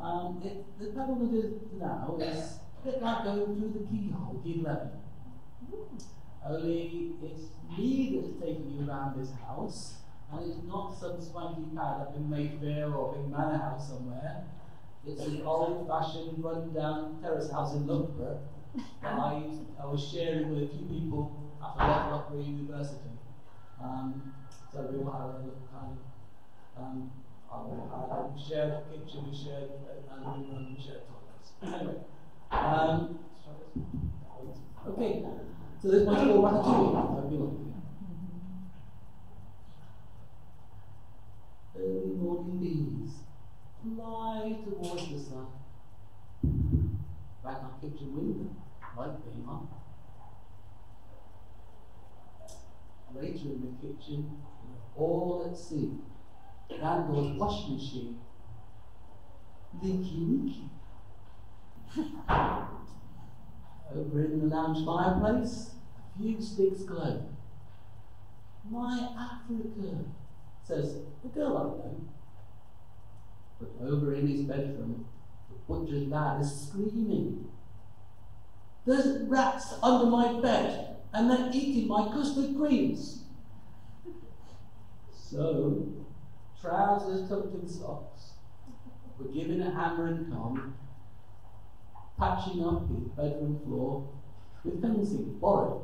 The problem with it now is they're not going through the keyhole, D11. Only it's me that is taking you around this house, and it's not some swanky pad up in Mayfair or Big Manor House somewhere. It's an old-fashioned, run-down terrace house in Loughborough that I was sharing with a few people after Loughborough University. So we all had a little kind of, we shared a kitchen, we shared a living room, we shared toilets. Anyway, okay. So this one's called Ratatouille. Early morning bees fly towards the sun. Back our kitchen window, light beam on. Later in the kitchen, all at sea. Randall's washing machine. Dinky winky. Over in the lounge fireplace, a few sticks glow. My Africa, says the girl I know. But over in his bedroom, the butcher's lad is screaming. There's rats under my bed, and they're eating my custard creams. So, trousers tucked in socks, we're giving a hammer and tongs, patching up his bedroom floor with fencing borrowed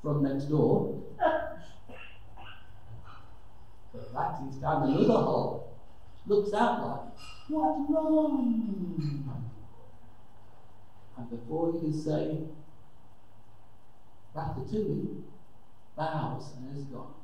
from next door. But Ratty's down another hole, looks out like, what's wrong? And before he can say, Ratatouille bows and is gone.